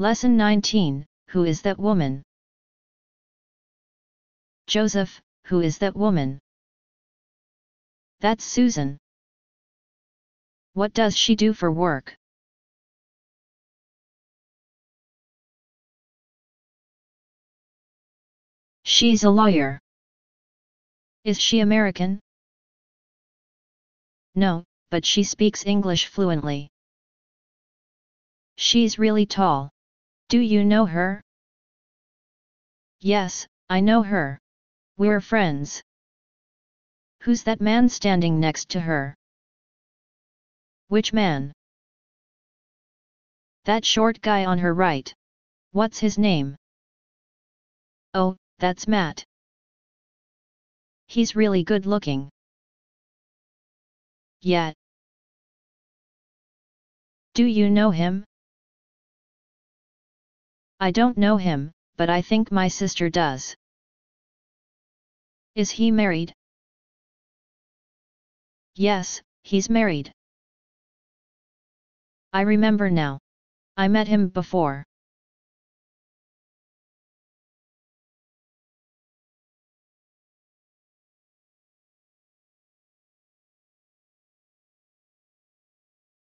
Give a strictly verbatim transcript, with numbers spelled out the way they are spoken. Lesson nineteen, Who is that woman? Joseph, who is that woman? That's Susan. What does she do for work? She's a lawyer. Is she American? No, but she speaks English fluently. She's really tall. Do you know her? Yes, I know her. We're friends. Who's that man standing next to her? Which man? That short guy on her right. What's his name? Oh, that's Matt. He's really good looking. Yeah. Do you know him? I don't know him, but I think my sister does. Is he married? Yes, he's married. I remember now. I met him before.